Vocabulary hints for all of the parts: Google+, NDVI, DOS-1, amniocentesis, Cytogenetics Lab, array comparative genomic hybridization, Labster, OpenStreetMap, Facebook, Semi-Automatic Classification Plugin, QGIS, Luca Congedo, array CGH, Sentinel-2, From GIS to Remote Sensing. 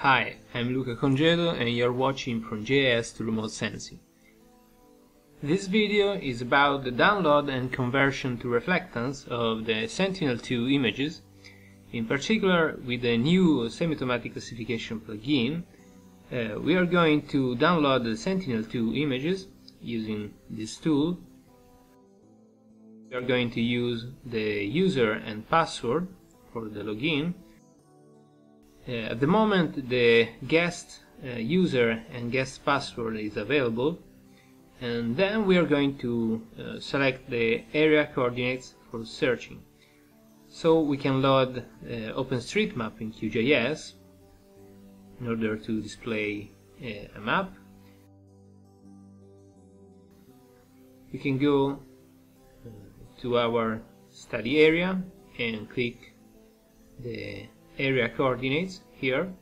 Hi, I'm Luca Congedo and you're watching From GIS to Remote Sensing. This video is about the download and conversion to reflectance of the Sentinel-2 images, in particular with the new Semi-Automatic Classification Plugin. We are going to download the Sentinel-2 images using this tool. We are going to use the user and password for the login. At the moment the guest user and guest password is available, and then we are going to select the area coordinates for searching. So we can load OpenStreetMap in QGIS in order to display a map. We can go to our study area and click the area coordinates here.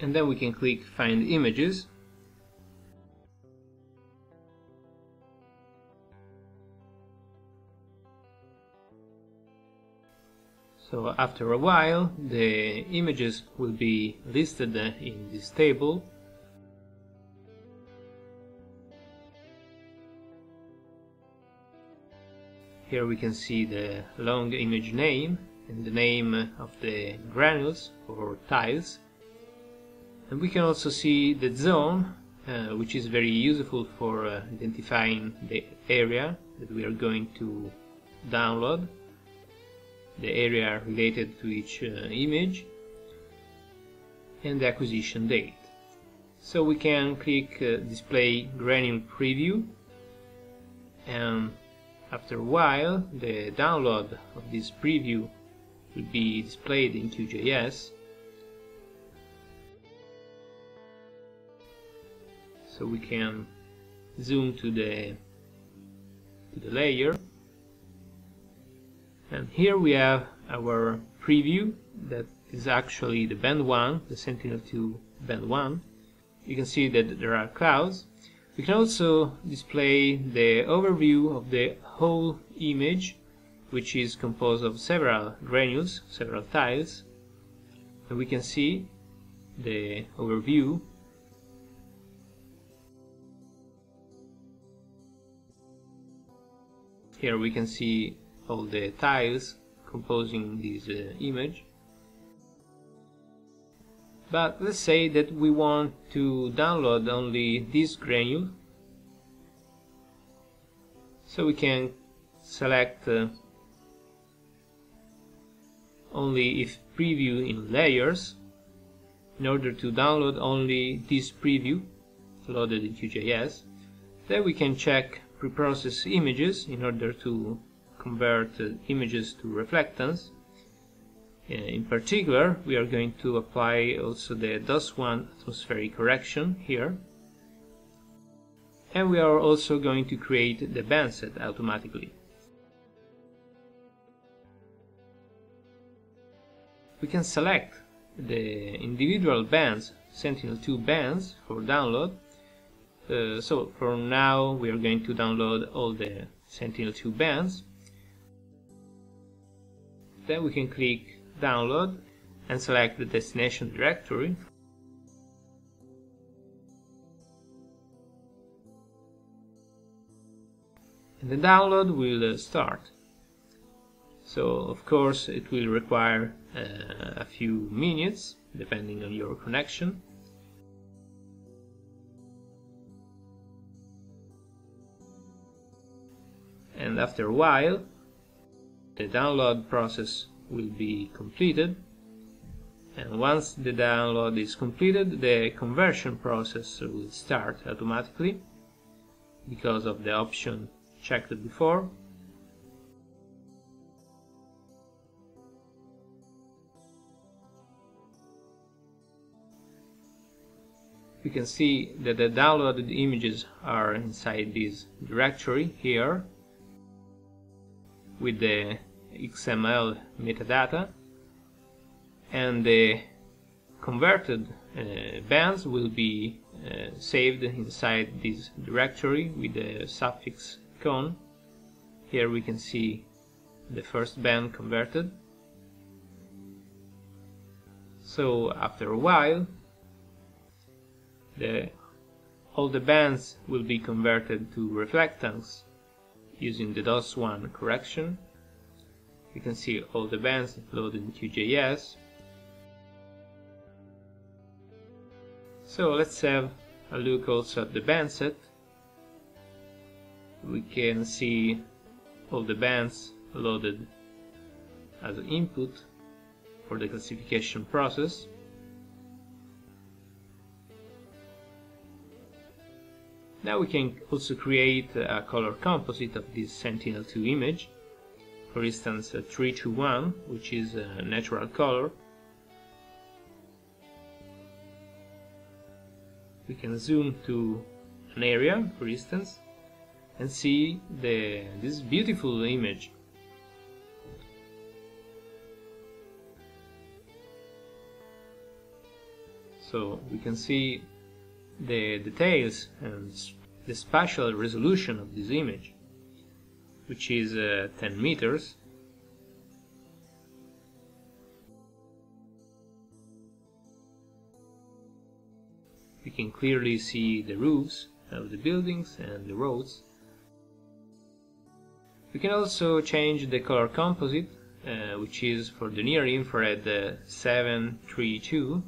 And then we can click Find Images. So after a while the images will be listed in this table. Here we can see the long image name and the name of the granules or tiles. And we can also see the zone, which is very useful for identifying the area that we are going to download, the area related to each image, and the acquisition date. So we can click Display Granule Preview, and after a while the download of this preview will be displayed in QGIS. So we can zoom to the layer, and here we have our preview that is actually the band 1, the Sentinel-2 band 1. You can see that there are clouds. We can also display the overview of the whole image, which is composed of several granules, several tiles, and we can see the overview. Here we can see all the tiles composing this image. But let's say that we want to download only this granule, so we can select only if preview in layers in order to download only this preview loaded in QGIS. Then we can check preprocess images in order to convert images to reflectance. In particular, we are going to apply also the DOS-1 atmospheric correction here. And we are also going to create the bandset automatically. We can select the individual bands, Sentinel-2 bands, for download. So for now we are going to download all the Sentinel-2 bands. Then we can click Download and select the destination directory. And the download will start. So of course it will require a few minutes depending on your connection. And after a while the download process will be completed, and once the download is completed the conversion process will start automatically because of the option checked before. You can see that the downloaded images are inside this directory here with the XML metadata, and the converted bands will be saved inside this directory with the suffix con. Here we can see the first band converted. So after a while, all the bands will be converted to reflectance using the DOS-1 correction. You can see all the bands uploaded in QGIS. So let's have a look also at the band set. We can see all the bands loaded as an input for the classification process. Now we can also create a color composite of this Sentinel-2 image, for instance 321, which is a natural color. We can zoom to an area, for instance, and see this beautiful image. So we can see the details and the spatial resolution of this image, which is 10 meters. We can clearly see the roofs of the buildings and the roads. We can also change the color composite, which is for the near infrared 732.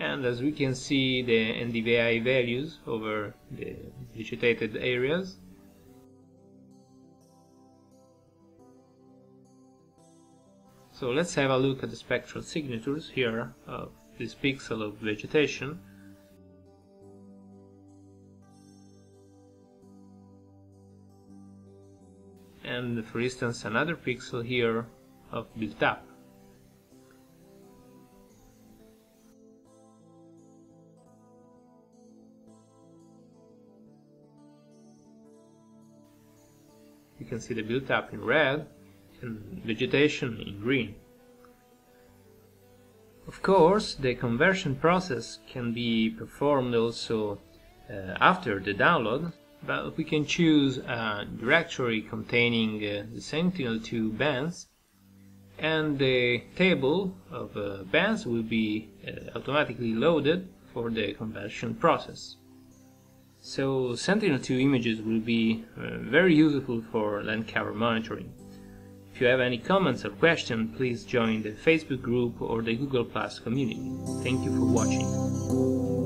And as we can see, the NDVI values over the vegetated areas. So let's have a look at the spectral signatures here of this pixel of vegetation. And for instance another pixel here of built up. You can see the built up in red and vegetation in green. Of course, the conversion process can be performed also after the download, but we can choose a directory containing the Sentinel-2 bands, and the table of bands will be automatically loaded for the conversion process. So Sentinel-2 images will be very useful for land cover monitoring. If you have any comments or questions, please join the Facebook group or the Google+ community. Thank you for watching.